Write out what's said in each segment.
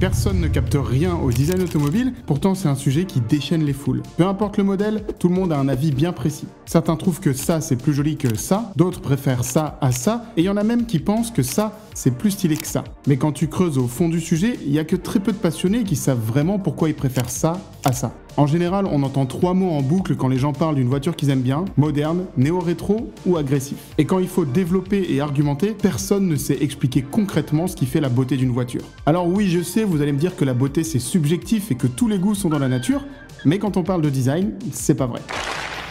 Personne ne capte rien au design automobile, pourtant c'est un sujet qui déchaîne les foules. Peu importe le modèle, tout le monde a un avis bien précis. Certains trouvent que ça c'est plus joli que ça, d'autres préfèrent ça à ça, et il y en a même qui pensent que ça c'est plus stylé que ça. Mais quand tu creuses au fond du sujet, il n'y a que très peu de passionnés qui savent vraiment pourquoi ils préfèrent ça à ça. En général, on entend trois mots en boucle quand les gens parlent d'une voiture qu'ils aiment bien, moderne, néo-rétro ou agressif. Et quand il faut développer et argumenter, personne ne sait expliquer concrètement ce qui fait la beauté d'une voiture. Alors oui, je sais, vous allez me dire que la beauté c'est subjectif et que tous les goûts sont dans la nature, mais quand on parle de design, c'est pas vrai.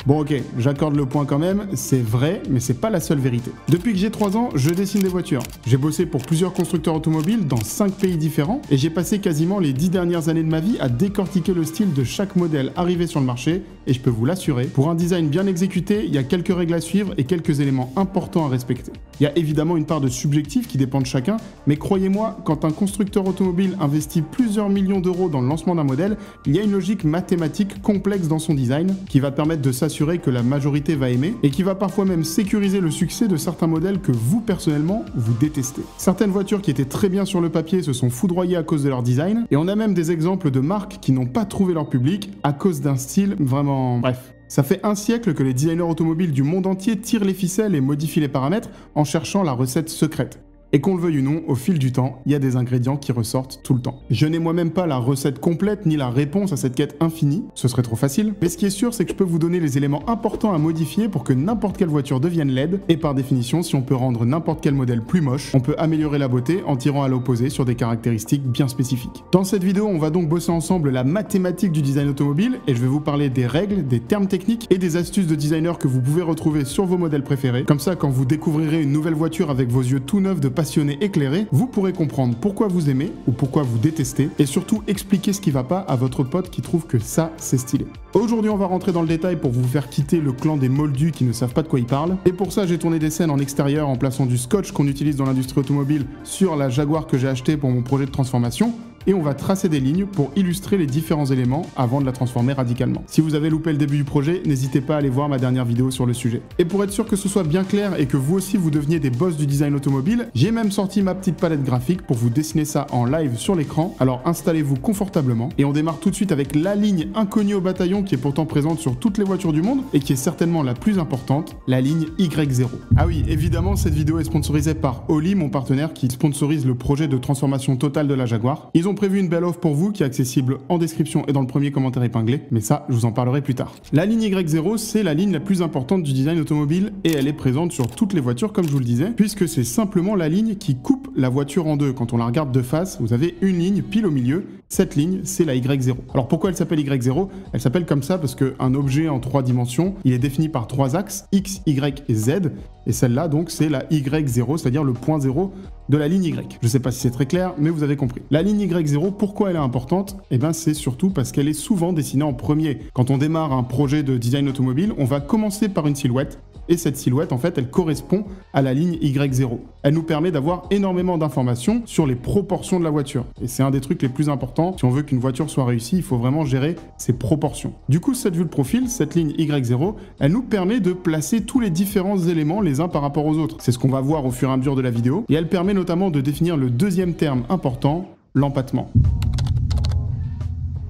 Bon ok, j'accorde le point quand même, c'est vrai, mais c'est pas la seule vérité. Depuis que j'ai 3 ans, je dessine des voitures. J'ai bossé pour plusieurs constructeurs automobiles dans 5 pays différents, et j'ai passé quasiment les 10 dernières années de ma vie à décortiquer le style de chaque modèle arrivé sur le marché, et je peux vous l'assurer, pour un design bien exécuté, il y a quelques règles à suivre et quelques éléments importants à respecter. Il y a évidemment une part de subjectif qui dépend de chacun, mais croyez-moi, quand un constructeur automobile investit plusieurs millions d'euros dans le lancement d'un modèle, il y a une logique mathématique complexe dans son design, qui va permettre de s'assurer que la majorité va aimer, et qui va parfois même sécuriser le succès de certains modèles que vous personnellement, vous détestez. Certaines voitures qui étaient très bien sur le papier se sont foudroyées à cause de leur design, et on a même des exemples de marques qui n'ont pas trouvé leur public à cause d'un style vraiment... bref. Ça fait un siècle que les designers automobiles du monde entier tirent les ficelles et modifient les paramètres en cherchant la recette secrète. Et qu'on le veuille ou non, au fil du temps, il y a des ingrédients qui ressortent tout le temps. Je n'ai moi-même pas la recette complète ni la réponse à cette quête infinie, ce serait trop facile, mais ce qui est sûr, c'est que je peux vous donner les éléments importants à modifier pour que n'importe quelle voiture devienne laide, et par définition, si on peut rendre n'importe quel modèle plus moche, on peut améliorer la beauté en tirant à l'opposé sur des caractéristiques bien spécifiques. Dans cette vidéo, on va donc bosser ensemble la mathématique du design automobile, et je vais vous parler des règles, des termes techniques et des astuces de designer que vous pouvez retrouver sur vos modèles préférés. Comme ça, quand vous découvrirez une nouvelle voiture avec vos yeux tout neufs de passionné éclairé, vous pourrez comprendre pourquoi vous aimez ou pourquoi vous détestez, et surtout expliquer ce qui va pas à votre pote qui trouve que ça c'est stylé. Aujourd'hui on va rentrer dans le détail pour vous faire quitter le clan des moldus qui ne savent pas de quoi ils parlent, et pour ça j'ai tourné des scènes en extérieur en plaçant du scotch qu'on utilise dans l'industrie automobile sur la Jaguar que j'ai achetée pour mon projet de transformation, et on va tracer des lignes pour illustrer les différents éléments avant de la transformer radicalement. Si vous avez loupé le début du projet, n'hésitez pas à aller voir ma dernière vidéo sur le sujet. Et pour être sûr que ce soit bien clair et que vous aussi vous deveniez des boss du design automobile, j'ai même sorti ma petite palette graphique pour vous dessiner ça en live sur l'écran, alors installez-vous confortablement et on démarre tout de suite avec la ligne inconnue au bataillon qui est pourtant présente sur toutes les voitures du monde et qui est certainement la plus importante, la ligne Y0. Ah oui, évidemment cette vidéo est sponsorisée par HOLY, mon partenaire qui sponsorise le projet de transformation totale de la Jaguar. Ils ont prévu une belle offre pour vous qui est accessible en description et dans le premier commentaire épinglé, mais ça, je vous en parlerai plus tard. La ligne Y0, c'est la ligne la plus importante du design automobile et elle est présente sur toutes les voitures comme je vous le disais, puisque c'est simplement la ligne qui coupe la voiture en deux. Quand on la regarde de face, vous avez une ligne pile au milieu. Cette ligne, c'est la Y0. Alors pourquoi elle s'appelle Y0? Elle s'appelle comme ça parce qu'un objet en 3 dimensions, il est défini par 3 axes, X, Y et Z. Et celle-là, donc, c'est la Y0, c'est-à-dire le point 0 de la ligne Y. Je ne sais pas si c'est très clair, mais vous avez compris. La ligne Y0, pourquoi elle est importante? Eh bien, c'est surtout parce qu'elle est souvent dessinée en premier. Quand on démarre un projet de design automobile, on va commencer par une silhouette. Et cette silhouette, en fait, elle correspond à la ligne Y0. Elle nous permet d'avoir énormément d'informations sur les proportions de la voiture. Et c'est un des trucs les plus importants. Si on veut qu'une voiture soit réussie, il faut vraiment gérer ses proportions. Du coup, cette vue de profil, cette ligne Y0, elle nous permet de placer tous les différents éléments les uns par rapport aux autres. C'est ce qu'on va voir au fur et à mesure de la vidéo. Et elle permet notamment de définir le deuxième terme important, l'empattement.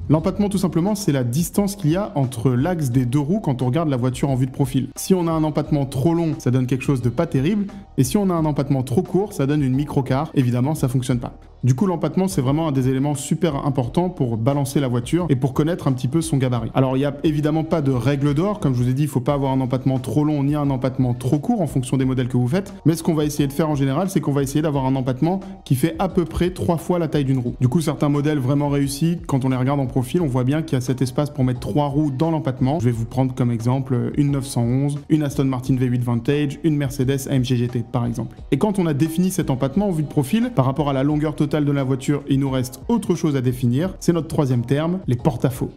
L'empattement, tout simplement, c'est la distance qu'il y a entre l'axe des deux roues quand on regarde la voiture en vue de profil. Si on a un empattement trop long, ça donne quelque chose de pas terrible, et si on a un empattement trop court, ça donne une micro-car. Évidemment, ça fonctionne pas. Du coup, l'empattement, c'est vraiment un des éléments super importants pour balancer la voiture et pour connaître un petit peu son gabarit. Alors, il n'y a évidemment pas de règle d'or. Comme je vous ai dit, il ne faut pas avoir un empattement trop long ni un empattement trop court en fonction des modèles que vous faites. Mais ce qu'on va essayer de faire en général, c'est qu'on va essayer d'avoir un empattement qui fait à peu près 3 fois la taille d'une roue. Du coup, certains modèles vraiment réussis, quand on les regarde en profil, on voit bien qu'il y a cet espace pour mettre 3 roues dans l'empattement. Je vais vous prendre comme exemple une 911, une Aston Martin V8 Vantage, une Mercedes AMG GT par exemple. Et quand on a défini cet empattement en vue de profil, par rapport à la longueur totale de la voiture, il nous reste autre chose à définir, c'est notre troisième terme, les porte-à-faux.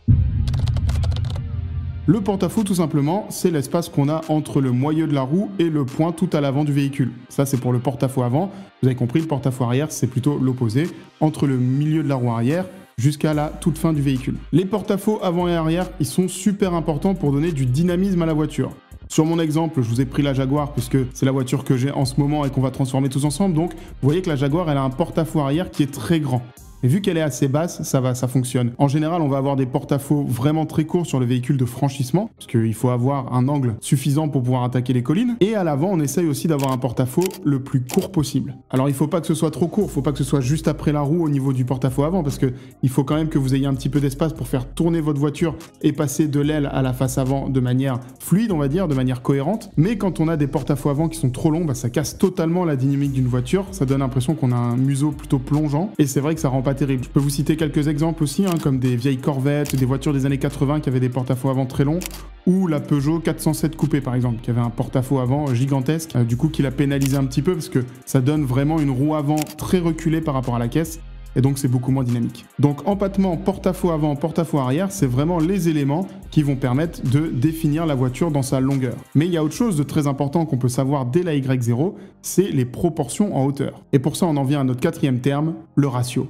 Le porte-à-faux, tout simplement, c'est l'espace qu'on a entre le moyeu de la roue et le point tout à l'avant du véhicule. Ça, c'est pour le porte-à-faux avant. Vous avez compris, le porte-à-faux arrière, c'est plutôt l'opposé, entre le milieu de la roue arrière jusqu'à la toute fin du véhicule. Les porte-à-faux avant et arrière, ils sont super importants pour donner du dynamisme à la voiture. Sur mon exemple, je vous ai pris la Jaguar puisque c'est la voiture que j'ai en ce moment et qu'on va transformer tous ensemble. Donc, vous voyez que la Jaguar, elle a un porte-à-faux arrière qui est très grand. mais vu qu'elle est assez basse, ça fonctionne. En général, on va avoir des porte-à-faux vraiment très courts sur le véhicule de franchissement, parce qu'il faut avoir un angle suffisant pour pouvoir attaquer les collines. Et à l'avant, on essaye aussi d'avoir un porte-à-faux le plus court possible. Alors, il ne faut pas que ce soit trop court, il ne faut pas que ce soit juste après la roue au niveau du porte-à-faux avant, parce qu'il faut quand même que vous ayez un petit peu d'espace pour faire tourner votre voiture et passer de l'aile à la face avant de manière fluide, on va dire, de manière cohérente. Mais quand on a des porte-à-faux avant qui sont trop longs, bah, ça casse totalement la dynamique d'une voiture, ça donne l'impression qu'on a un museau plutôt plongeant, et c'est vrai que ça rend pas terrible. Je peux vous citer quelques exemples aussi, hein, comme des vieilles Corvettes, des voitures des années 80 qui avaient des porte-à-faux avant très longs, ou la Peugeot 407 coupée par exemple, qui avait un porte-à-faux avant gigantesque, du coup qui l'a pénalisé un petit peu parce que ça donne vraiment une roue avant très reculée par rapport à la caisse, et donc c'est beaucoup moins dynamique. Donc empattement, porte-à-faux avant, porte-à-faux arrière, c'est vraiment les éléments qui vont permettre de définir la voiture dans sa longueur. Mais il y a autre chose de très important qu'on peut savoir dès la Y0, c'est les proportions en hauteur. Et pour ça, on en vient à notre quatrième terme, le ratio.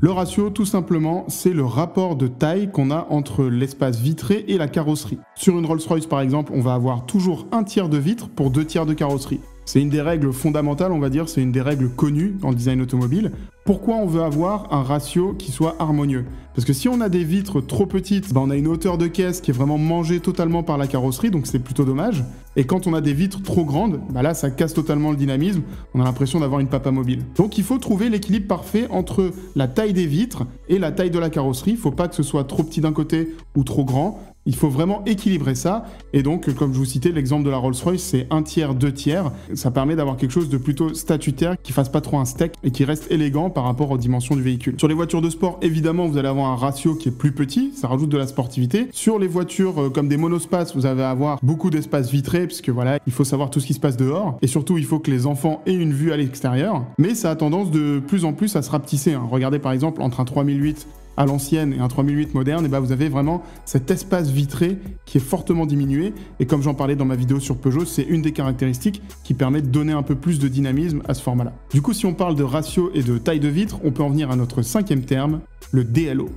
Le ratio, tout simplement, c'est le rapport de taille qu'on a entre l'espace vitré et la carrosserie. Sur une Rolls-Royce, par exemple, on va avoir toujours 1/3 de vitre pour 2/3 de carrosserie. C'est une des règles fondamentales, on va dire, c'est une des règles connues dans le design automobile. Pourquoi on veut avoir un ratio qui soit harmonieux? Parce que si on a des vitres trop petites, bah on a une hauteur de caisse qui est vraiment mangée totalement par la carrosserie, donc c'est plutôt dommage. Et quand on a des vitres trop grandes, bah là ça casse totalement le dynamisme, on a l'impression d'avoir une papa mobile. Donc il faut trouver l'équilibre parfait entre la taille des vitres et la taille de la carrosserie. Il ne faut pas que ce soit trop petit d'un côté ou trop grand. Il faut vraiment équilibrer ça, et donc comme je vous citais l'exemple de la Rolls-Royce, c'est 1/3, 2/3, ça permet d'avoir quelque chose de plutôt statutaire, qui fasse pas trop un steak et qui reste élégant par rapport aux dimensions du véhicule. Sur les voitures de sport, évidemment, vous allez avoir un ratio qui est plus petit, ça rajoute de la sportivité. Sur les voitures comme des monospaces, vous allez avoir beaucoup d'espace vitré, puisque voilà, il faut savoir tout ce qui se passe dehors, et surtout il faut que les enfants aient une vue à l'extérieur, mais ça a tendance de plus en plus à se rapetisser, hein. Regardez par exemple entre un 3008 à l'ancienne et un 3008 moderne, et bah vous avez vraiment cet espace vitré qui est fortement diminué, et comme j'en parlais dans ma vidéo sur Peugeot, c'est une des caractéristiques qui permet de donner un peu plus de dynamisme à ce format-là. Du coup, si on parle de ratio et de taille de vitre, on peut en venir à notre cinquième terme, le DLO.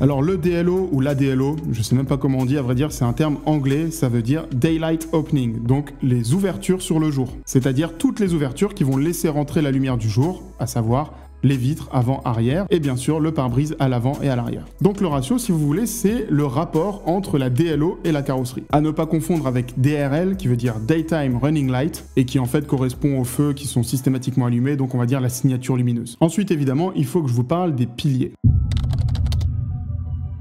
Alors le DLO ou la DLO, je sais même pas comment on dit, à vrai dire c'est un terme anglais, ça veut dire Daylight Opening, donc les ouvertures sur le jour, c'est-à-dire toutes les ouvertures qui vont laisser rentrer la lumière du jour, à savoir les vitres avant-arrière, et bien sûr le pare-brise à l'avant et à l'arrière. Donc le ratio, si vous voulez, c'est le rapport entre la DLO et la carrosserie. À ne pas confondre avec DRL, qui veut dire Daytime Running Light, et qui en fait correspond aux feux qui sont systématiquement allumés, donc on va dire la signature lumineuse. Ensuite, évidemment, il faut que je vous parle des piliers.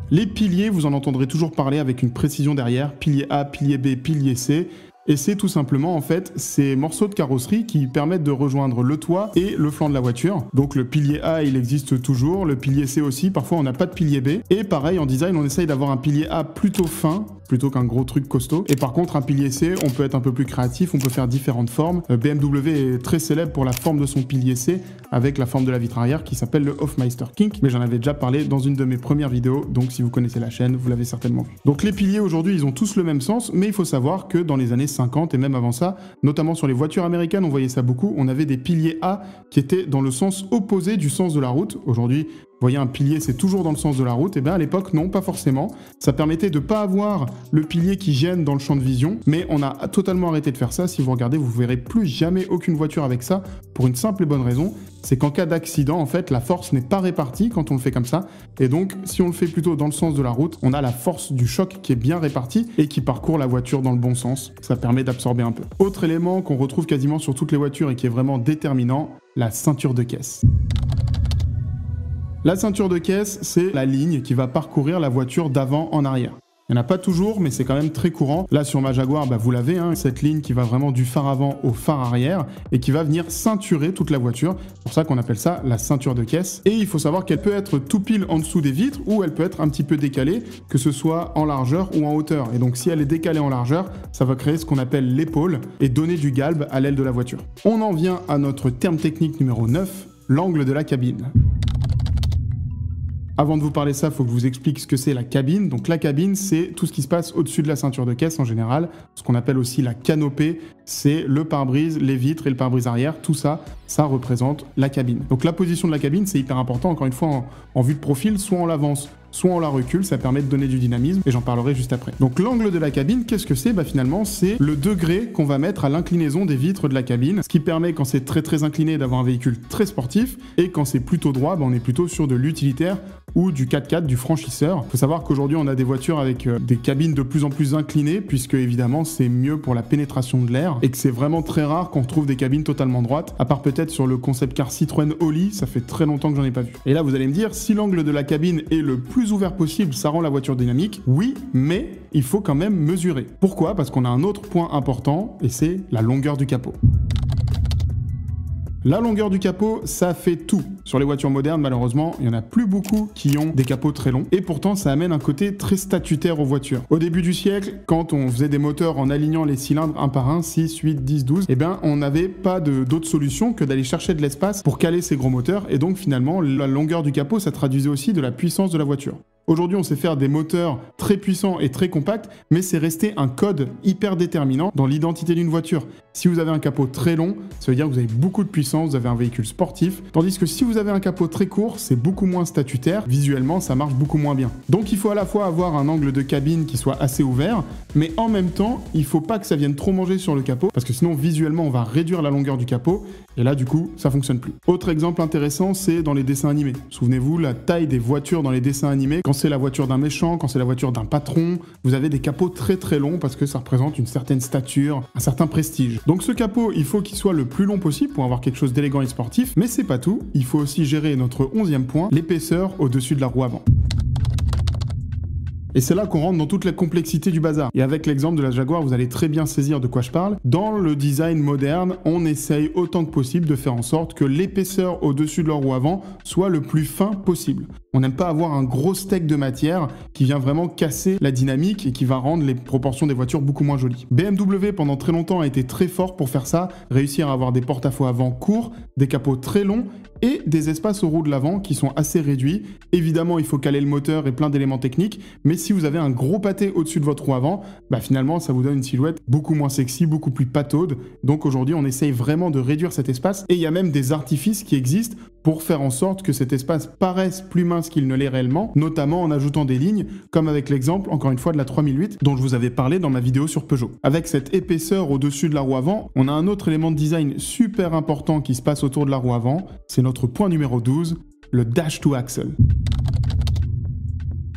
Les piliers, vous en entendrez toujours parler avec une précision derrière, pilier A, pilier B, pilier C. Et c'est tout simplement en fait ces morceaux de carrosserie qui permettent de rejoindre le toit et le flanc de la voiture. Donc le pilier A, il existe toujours, le pilier C aussi, parfois on n'a pas de pilier B. Et pareil, en design, on essaye d'avoir un pilier A plutôt fin, plutôt qu'un gros truc costaud. Et par contre, un pilier C, on peut être un peu plus créatif, on peut faire différentes formes. BMW est très célèbre pour la forme de son pilier C, avec la forme de la vitre arrière qui s'appelle le Hofmeister Kink. Mais j'en avais déjà parlé dans une de mes premières vidéos, donc si vous connaissez la chaîne, vous l'avez certainement vu. Donc les piliers aujourd'hui, ils ont tous le même sens, mais il faut savoir que dans les années 50 et même avant ça, notamment sur les voitures américaines, on voyait ça beaucoup, on avait des piliers A qui étaient dans le sens opposé du sens de la route. Aujourd'hui, vous voyez, un pilier, c'est toujours dans le sens de la route. Et bien à l'époque, non, pas forcément. Ça permettait de ne pas avoir le pilier qui gêne dans le champ de vision, mais on a totalement arrêté de faire ça. Si vous regardez, vous ne verrez plus jamais aucune voiture avec ça, pour une simple et bonne raison, c'est qu'en cas d'accident, en fait, la force n'est pas répartie quand on le fait comme ça. Et donc, si on le fait plutôt dans le sens de la route, on a la force du choc qui est bien répartie et qui parcourt la voiture dans le bon sens. Ça permet d'absorber un peu. Autre élément qu'on retrouve quasiment sur toutes les voitures et qui est vraiment déterminant, la ceinture de caisse. La ceinture de caisse, c'est la ligne qui va parcourir la voiture d'avant en arrière. Il n'y en a pas toujours, mais c'est quand même très courant. Là, sur ma Jaguar, bah, vous l'avez, hein, cette ligne qui va vraiment du phare avant au phare arrière et qui va venir ceinturer toute la voiture. C'est pour ça qu'on appelle ça la ceinture de caisse. Et il faut savoir qu'elle peut être tout pile en dessous des vitres ou elle peut être un petit peu décalée, que ce soit en largeur ou en hauteur. Et donc, si elle est décalée en largeur, ça va créer ce qu'on appelle l'épaule et donner du galbe à l'aile de la voiture. On en vient à notre terme technique numéro 9, l'angle de la cabine. Avant de vous parler ça, il faut que je vous explique ce que c'est la cabine. Donc la cabine, c'est tout ce qui se passe au-dessus de la ceinture de caisse en général, ce qu'on appelle aussi la canopée, c'est le pare-brise, les vitres et le pare-brise arrière, tout ça, ça représente la cabine. Donc la position de la cabine, c'est hyper important, encore une fois, en vue de profil, soit on l'avance, soit on la recule, ça permet de donner du dynamisme, et j'en parlerai juste après. Donc l'angle de la cabine, qu'est-ce que c'est? Bah finalement, c'est le degré qu'on va mettre à l'inclinaison des vitres de la cabine, ce qui permet quand c'est très très incliné d'avoir un véhicule très sportif, et quand c'est plutôt droit, bah, on est plutôt sur de l'utilitaire ou du 4x4, du franchisseur. Il faut savoir qu'aujourd'hui, on a des voitures avec des cabines de plus en plus inclinées, puisque évidemment, c'est mieux pour la pénétration de l'air, et que c'est vraiment très rare qu'on trouve des cabines totalement droites, à part peut-être sur le concept car Citroën Oli, ça fait très longtemps que j'en ai pas vu. Et là, vous allez me dire, si l'angle de la cabine est le plus ouvert possible, ça rend la voiture dynamique. Oui, mais il faut quand même mesurer. Pourquoi? Parce qu'on a un autre point important, et c'est la longueur du capot. La longueur du capot, ça fait tout. Sur les voitures modernes, malheureusement, il n'y en a plus beaucoup qui ont des capots très longs. Et pourtant, ça amène un côté très statutaire aux voitures. Au début du siècle, quand on faisait des moteurs en alignant les cylindres un par un, 6, 8, 10, 12, eh bien, on n'avait pas d'autre solution que d'aller chercher de l'espace pour caler ces gros moteurs. Et donc, finalement, la longueur du capot, ça traduisait aussi de la puissance de la voiture. Aujourd'hui, on sait faire des moteurs très puissants et très compacts, mais c'est resté un code hyper déterminant dans l'identité d'une voiture. Si vous avez un capot très long, ça veut dire que vous avez beaucoup de puissance, vous avez un véhicule sportif, tandis que si vous avez un capot très court, c'est beaucoup moins statutaire, visuellement ça marche beaucoup moins bien. Donc il faut à la fois avoir un angle de cabine qui soit assez ouvert, mais en même temps, il ne faut pas que ça vienne trop manger sur le capot, parce que sinon visuellement on va réduire la longueur du capot, et là du coup, ça ne fonctionne plus. Autre exemple intéressant, c'est dans les dessins animés. Souvenez-vous, la taille des voitures dans les dessins animés, quand c'est la voiture d'un méchant, quand c'est la voiture d'un patron, vous avez des capots très très longs parce que ça représente une certaine stature, un certain prestige. Donc ce capot, il faut qu'il soit le plus long possible pour avoir quelque chose d'élégant et sportif, mais c'est pas tout, il faut aussi gérer notre 11e point, l'épaisseur au-dessus de la roue avant. Et c'est là qu'on rentre dans toute la complexité du bazar. Et avec l'exemple de la Jaguar, vous allez très bien saisir de quoi je parle. Dans le design moderne, on essaye autant que possible de faire en sorte que l'épaisseur au-dessus de leur roue avant soit le plus fin possible. On n'aime pas avoir un gros steak de matière qui vient vraiment casser la dynamique et qui va rendre les proportions des voitures beaucoup moins jolies. BMW, pendant très longtemps, a été très fort pour faire ça, réussir à avoir des porte-à-faux avant courts, des capots très longs et des espaces aux roues de l'avant qui sont assez réduits. Évidemment, il faut caler le moteur et plein d'éléments techniques, mais si vous avez un gros pâté au-dessus de votre roue avant, bah finalement, ça vous donne une silhouette beaucoup moins sexy, beaucoup plus pataude. Donc aujourd'hui, on essaye vraiment de réduire cet espace et il y a même des artifices qui existent pour faire en sorte que cet espace paraisse plus mince qu'il ne l'est réellement, notamment en ajoutant des lignes, comme avec l'exemple, encore une fois, de la 3008, dont je vous avais parlé dans ma vidéo sur Peugeot. Avec cette épaisseur au-dessus de la roue avant, on a un autre élément de design super important qui se passe autour de la roue avant, c'est notre point numéro 12, le dash to axle.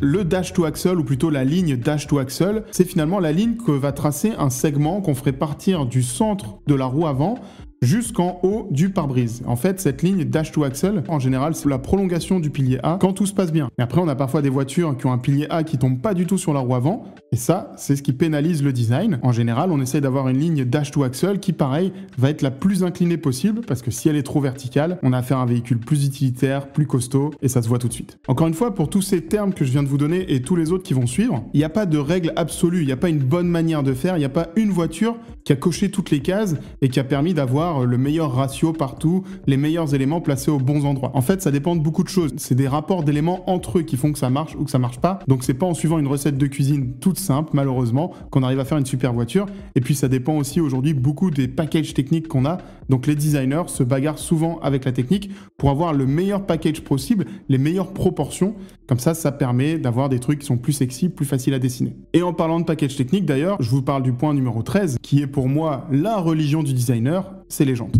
Le dash to axle, ou plutôt la ligne dash to axle, c'est finalement la ligne que va tracer un segment qu'on ferait partir du centre de la roue avant jusqu'en haut du pare-brise. En fait, cette ligne dash to axle, en général, c'est la prolongation du pilier A quand tout se passe bien. Mais après, on a parfois des voitures qui ont un pilier A qui tombe pas du tout sur la roue avant, et ça, c'est ce qui pénalise le design. En général, on essaie d'avoir une ligne dash to axle qui, pareil, va être la plus inclinée possible, parce que si elle est trop verticale, on a affaire à un véhicule plus utilitaire, plus costaud, et ça se voit tout de suite. Encore une fois, pour tous ces termes que je viens de vous donner et tous les autres qui vont suivre, il n'y a pas de règle absolue, il n'y a pas une bonne manière de faire, il n'y a pas une voiture qui a coché toutes les cases et qui a permis d'avoir le meilleur ratio partout, les meilleurs éléments placés aux bons endroits. En fait, ça dépend de beaucoup de choses. C'est des rapports d'éléments entre eux qui font que ça marche ou que ça marche pas. Donc, c'est pas en suivant une recette de cuisine toute simple, malheureusement, qu'on arrive à faire une super voiture. Et puis, ça dépend aussi aujourd'hui beaucoup des packages techniques qu'on a. Donc, les designers se bagarrent souvent avec la technique pour avoir le meilleur package possible, les meilleures proportions. Comme ça, ça permet d'avoir des trucs qui sont plus sexy, plus faciles à dessiner. Et en parlant de package technique, d'ailleurs, je vous parle du point numéro 13, qui est pour moi la religion du designer, c'est les jantes.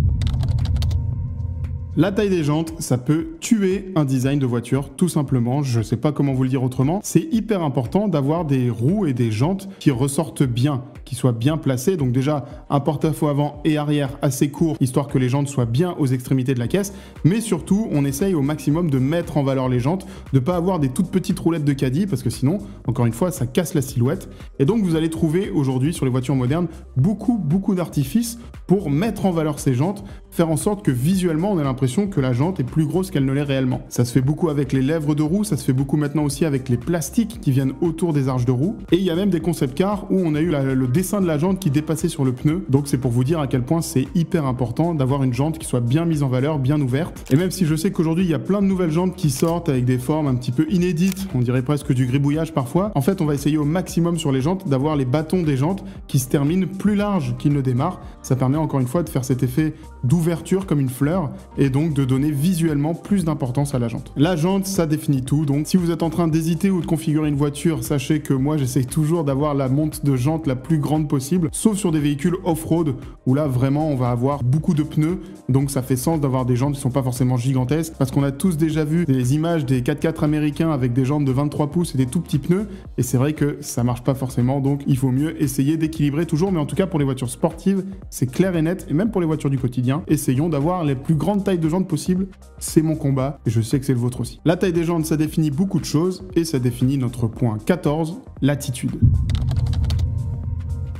La taille des jantes, ça peut tuer un design de voiture, tout simplement. Je ne sais pas comment vous le dire autrement. C'est hyper important d'avoir des roues et des jantes qui ressortent bien, qui soient bien placées. Donc déjà, un porte-à-faux avant et arrière assez court, histoire que les jantes soient bien aux extrémités de la caisse. Mais surtout, on essaye au maximum de mettre en valeur les jantes, de ne pas avoir des toutes petites roulettes de caddie, parce que sinon, encore une fois, ça casse la silhouette. Et donc, vous allez trouver aujourd'hui, sur les voitures modernes, beaucoup d'artifices pour mettre en valeur ces jantes, faire en sorte que visuellement, on ait l'impression l'impression que la jante est plus grosse qu'elle ne l'est réellement. Ça se fait beaucoup avec les lèvres de roue, ça se fait beaucoup maintenant aussi avec les plastiques qui viennent autour des arches de roue. Et il y a même des concept cars où on a eu le dessin de la jante qui dépassait sur le pneu. Donc c'est pour vous dire à quel point c'est hyper important d'avoir une jante qui soit bien mise en valeur, bien ouverte. Et même si je sais qu'aujourd'hui il y a plein de nouvelles jantes qui sortent avec des formes un petit peu inédites, on dirait presque du gribouillage parfois, en fait on va essayer au maximum sur les jantes d'avoir les bâtons des jantes qui se terminent plus larges qu'ils ne démarrent. Ça permet encore une fois de faire cet effet d'ouverture comme une fleur et donc de donner visuellement plus d'importance à la jante. La jante, ça définit tout. Donc si vous êtes en train d'hésiter ou de configurer une voiture, sachez que moi j'essaye toujours d'avoir la monte de jante la plus grande possible, sauf sur des véhicules off-road où là vraiment on va avoir beaucoup de pneus, donc ça fait sens d'avoir des jantes qui sont pas forcément gigantesques, parce qu'on a tous déjà vu des images des 4x4 américains avec des jantes de 23 pouces et des tout petits pneus, et c'est vrai que ça marche pas forcément, donc il vaut mieux essayer d'équilibrer toujours, mais en tout cas pour les voitures sportives c'est clair et net, et même pour les voitures du quotidien, essayons d'avoir les plus grandes tailles de jantes possible. C'est mon combat et je sais que c'est le vôtre aussi. La taille des jantes, ça définit beaucoup de choses et ça définit notre point 14, l'attitude.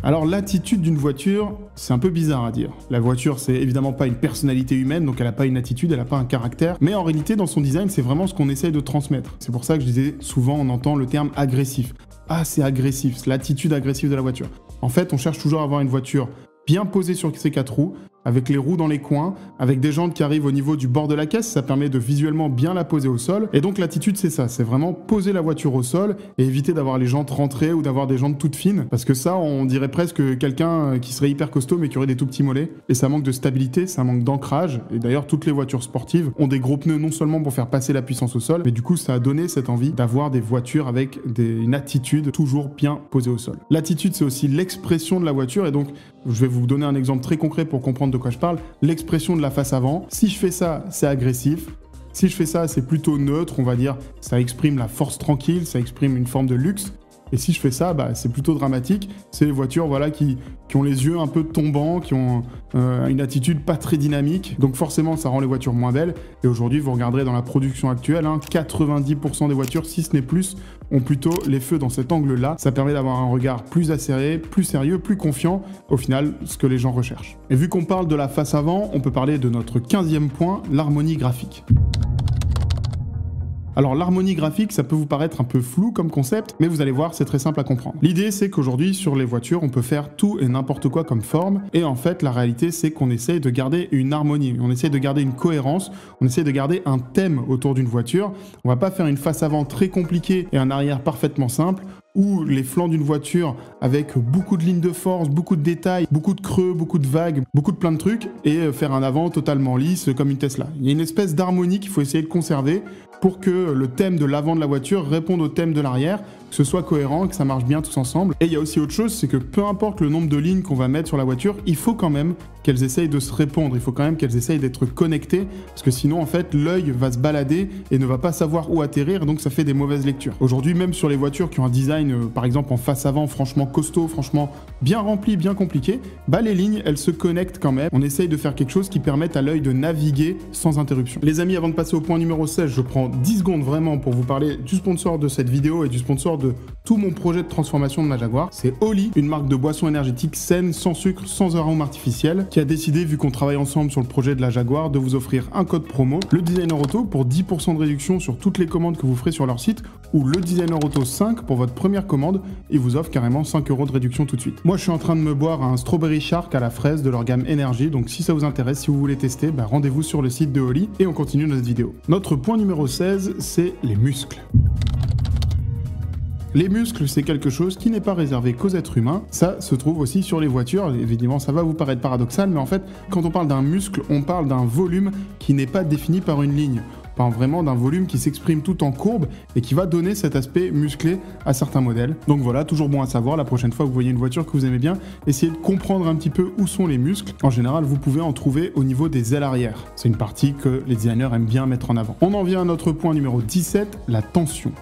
Alors l'attitude d'une voiture, c'est un peu bizarre à dire. La voiture, c'est évidemment pas une personnalité humaine, donc elle n'a pas une attitude, elle n'a pas un caractère. Mais en réalité, dans son design, c'est vraiment ce qu'on essaye de transmettre. C'est pour ça que je disais souvent, on entend le terme agressif. Ah, c'est agressif, c'est l'attitude agressive de la voiture. En fait, on cherche toujours à avoir une voiture bien posée sur ses quatre roues, avec les roues dans les coins, avec des jantes qui arrivent au niveau du bord de la caisse, ça permet de visuellement bien la poser au sol. Et donc l'attitude c'est ça, c'est vraiment poser la voiture au sol et éviter d'avoir les jantes rentrées ou d'avoir des jantes toutes fines, parce que ça on dirait presque quelqu'un qui serait hyper costaud mais qui aurait des tout petits mollets. Et ça manque de stabilité, ça manque d'ancrage, et d'ailleurs toutes les voitures sportives ont des gros pneus non seulement pour faire passer la puissance au sol, mais du coup ça a donné cette envie d'avoir des voitures avec une attitude toujours bien posée au sol. L'attitude c'est aussi l'expression de la voiture, et donc je vais vous donner un exemple très concret pour comprendre de quoi je parle, l'expression de la face avant. Si je fais ça, c'est agressif. Si je fais ça, c'est plutôt neutre, on va dire, ça exprime la force tranquille, ça exprime une forme de luxe. Et si je fais ça, bah, c'est plutôt dramatique. C'est les voitures voilà, qui ont les yeux un peu tombants, qui ont une attitude pas très dynamique. Donc forcément, ça rend les voitures moins belles. Et aujourd'hui, vous regarderez dans la production actuelle, 90% des voitures, si ce n'est plus, ont plutôt les feux dans cet angle-là. Ça permet d'avoir un regard plus acéré, plus sérieux, plus confiant. Au final, ce que les gens recherchent. Et vu qu'on parle de la face avant, on peut parler de notre 15e point, l'harmonie graphique. Alors l'harmonie graphique, ça peut vous paraître un peu flou comme concept, mais vous allez voir, c'est très simple à comprendre. L'idée, c'est qu'aujourd'hui, sur les voitures, on peut faire tout et n'importe quoi comme forme, et en fait, la réalité, c'est qu'on essaye de garder une harmonie, on essaye de garder une cohérence, on essaye de garder un thème autour d'une voiture. On va pas faire une face avant très compliquée et un arrière parfaitement simple, ou les flancs d'une voiture avec beaucoup de lignes de force, beaucoup de détails, beaucoup de creux, beaucoup de vagues, beaucoup de plein de trucs, et faire un avant totalement lisse comme une Tesla. Il y a une espèce d'harmonie qu'il faut essayer de conserver pour que le thème de l'avant de la voiture réponde au thème de l'arrière, que ce soit cohérent, que ça marche bien tous ensemble. Et il y a aussi autre chose, c'est que peu importe le nombre de lignes qu'on va mettre sur la voiture, il faut quand même qu'elles essayent de se répondre, il faut quand même qu'elles essayent d'être connectées, parce que sinon en fait l'œil va se balader et ne va pas savoir où atterrir, donc ça fait des mauvaises lectures. Aujourd'hui, même sur les voitures qui ont un design par exemple en face avant franchement costaud, franchement bien rempli, bien compliqué, bah les lignes elles se connectent quand même. On essaye de faire quelque chose qui permette à l'œil de naviguer sans interruption. Les amis, avant de passer au point numéro 16, je prends 10 secondes vraiment pour vous parler du sponsor de cette vidéo et du sponsor de tout mon projet de transformation de ma Jaguar. C'est HOLY, une marque de boisson énergétique saine, sans sucre, sans arôme artificiel, qui a décidé, vu qu'on travaille ensemble sur le projet de la Jaguar, de vous offrir un code promo, le Designer Auto, pour 10% de réduction sur toutes les commandes que vous ferez sur leur site, ou le Designer Auto 5 pour votre première commande. Ils vous offrent carrément 5 € de réduction tout de suite. Moi, je suis en train de me boire un Strawberry Shark à la fraise de leur gamme Energy, donc si ça vous intéresse, si vous voulez tester, bah rendez-vous sur le site de HOLY et on continue notre vidéo. Notre point numéro 16, c'est les muscles. Les muscles, c'est quelque chose qui n'est pas réservé qu'aux êtres humains, ça se trouve aussi sur les voitures. Évidemment, ça va vous paraître paradoxal, mais en fait, quand on parle d'un muscle, on parle d'un volume qui n'est pas défini par une ligne. Enfin, vraiment d'un volume qui s'exprime tout en courbe et qui va donner cet aspect musclé à certains modèles. Donc voilà, toujours bon à savoir, la prochaine fois que vous voyez une voiture que vous aimez bien, essayez de comprendre un petit peu où sont les muscles. En général, vous pouvez en trouver au niveau des ailes arrière. C'est une partie que les designers aiment bien mettre en avant. On en vient à notre point numéro 17, la tension.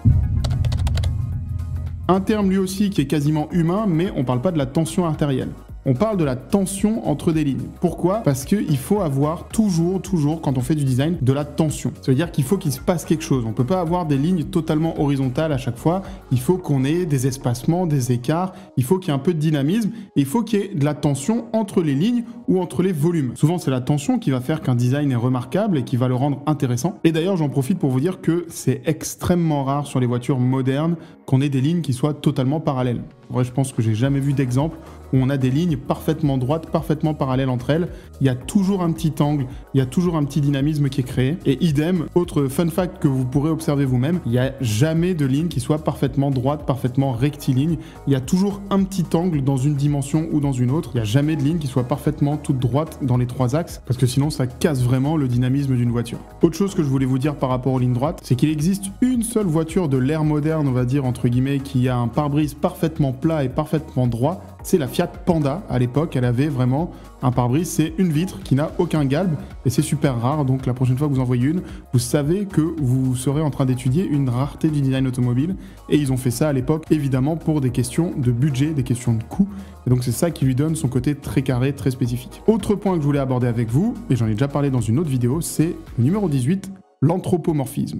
Un terme lui aussi qui est quasiment humain, mais on ne parle pas de la tension artérielle. On parle de la tension entre des lignes. Pourquoi? Parce qu'il faut avoir toujours, quand on fait du design, de la tension. Ça veut dire qu'il faut qu'il se passe quelque chose. On ne peut pas avoir des lignes totalement horizontales à chaque fois. Il faut qu'on ait des espacements, des écarts. Il faut qu'il y ait un peu de dynamisme. Et il faut qu'il y ait de la tension entre les lignes ou entre les volumes. Souvent, c'est la tension qui va faire qu'un design est remarquable et qui va le rendre intéressant. Et d'ailleurs, j'en profite pour vous dire que c'est extrêmement rare sur les voitures modernes qu'on ait des lignes qui soient totalement parallèles. En vrai, je pense que j'ai jamais vu d'exemple où on a des lignes parfaitement droites, parfaitement parallèles entre elles. Il y a toujours un petit angle, il y a toujours un petit dynamisme qui est créé. Et idem, autre fun fact que vous pourrez observer vous-même, il n'y a jamais de ligne qui soit parfaitement droite, parfaitement rectiligne. Il y a toujours un petit angle dans une dimension ou dans une autre. Il n'y a jamais de ligne qui soit parfaitement toute droite dans les trois axes, parce que sinon ça casse vraiment le dynamisme d'une voiture. Autre chose que je voulais vous dire par rapport aux lignes droites, c'est qu'il existe une seule voiture de l'ère moderne, on va dire entre guillemets, qui a un pare-brise parfaitement plat et parfaitement droit, c'est la Fiat Panda. À l'époque, elle avait vraiment un pare-brise, c'est une vitre qui n'a aucun galbe et c'est super rare. Donc la prochaine fois que vous en voyez une, vous savez que vous serez en train d'étudier une rareté du design automobile. Et ils ont fait ça à l'époque, évidemment, pour des questions de budget, des questions de coût. Et donc c'est ça qui lui donne son côté très carré, très spécifique. Autre point que je voulais aborder avec vous, et j'en ai déjà parlé dans une autre vidéo, c'est le numéro 18, l'anthropomorphisme.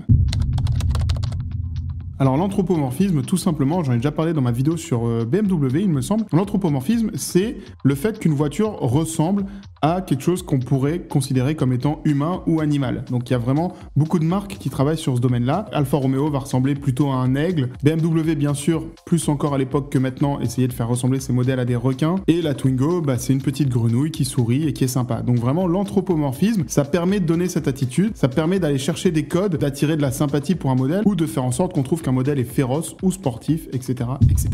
Alors l'anthropomorphisme, tout simplement, j'en ai déjà parlé dans ma vidéo sur BMW, il me semble. L'anthropomorphisme, c'est le fait qu'une voiture ressemble à quelque chose qu'on pourrait considérer comme étant humain ou animal. Donc il y a vraiment beaucoup de marques qui travaillent sur ce domaine-là. Alfa Romeo va ressembler plutôt à un aigle. BMW, bien sûr, plus encore à l'époque que maintenant, essayer de faire ressembler ses modèles à des requins. Et la Twingo, bah, c'est une petite grenouille qui sourit et qui est sympa. Donc vraiment, l'anthropomorphisme, ça permet de donner cette attitude, ça permet d'aller chercher des codes, d'attirer de la sympathie pour un modèle ou de faire en sorte qu'on trouve qu'un modèle est féroce ou sportif, etc., etc.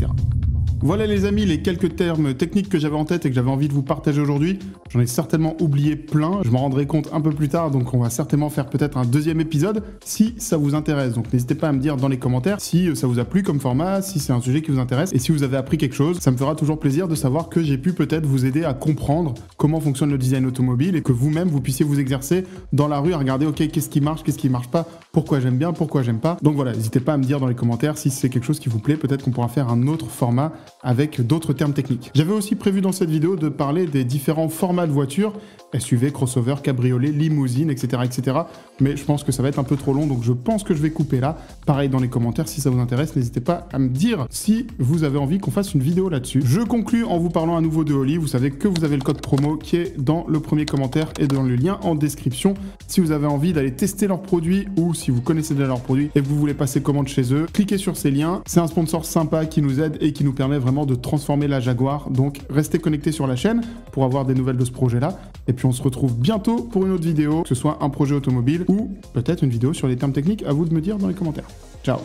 Voilà les amis, les quelques termes techniques que j'avais en tête et que j'avais envie de vous partager aujourd'hui. J'en ai certainement oublié plein, je m'en rendrai compte un peu plus tard, donc on va certainement faire peut-être un deuxième épisode si ça vous intéresse. Donc n'hésitez pas à me dire dans les commentaires si ça vous a plu comme format, si c'est un sujet qui vous intéresse et si vous avez appris quelque chose. Ça me fera toujours plaisir de savoir que j'ai pu peut-être vous aider à comprendre comment fonctionne le design automobile et que vous-même vous puissiez vous exercer dans la rue à regarder ok, qu'est-ce qui marche pas, pourquoi j'aime bien, pourquoi j'aime pas. Donc voilà, n'hésitez pas à me dire dans les commentaires si c'est quelque chose qui vous plaît, peut-être qu'on pourra faire un autre format avec d'autres termes techniques. J'avais aussi prévu dans cette vidéo de parler des différents formats de voitures, SUV, crossover, cabriolet, limousine, etc., etc. Mais je pense que ça va être un peu trop long, donc je pense que je vais couper là. Pareil dans les commentaires, si ça vous intéresse, n'hésitez pas à me dire si vous avez envie qu'on fasse une vidéo là-dessus. Je conclue en vous parlant à nouveau de HOLY. Vous savez que vous avez le code promo qui est dans le premier commentaire et dans le lien en description. Si vous avez envie d'aller tester leurs produits ou si vous connaissez déjà leurs produits et que vous voulez passer commande chez eux, cliquez sur ces liens. C'est un sponsor sympa qui nous aide et qui nous permet vraiment de transformer la Jaguar. Donc restez connectés sur la chaîne pour avoir des nouvelles de ce projet-là. Et puis on se retrouve bientôt pour une autre vidéo, que ce soit un projet automobile ou peut-être une vidéo sur les termes techniques, à vous de me dire dans les commentaires. Ciao!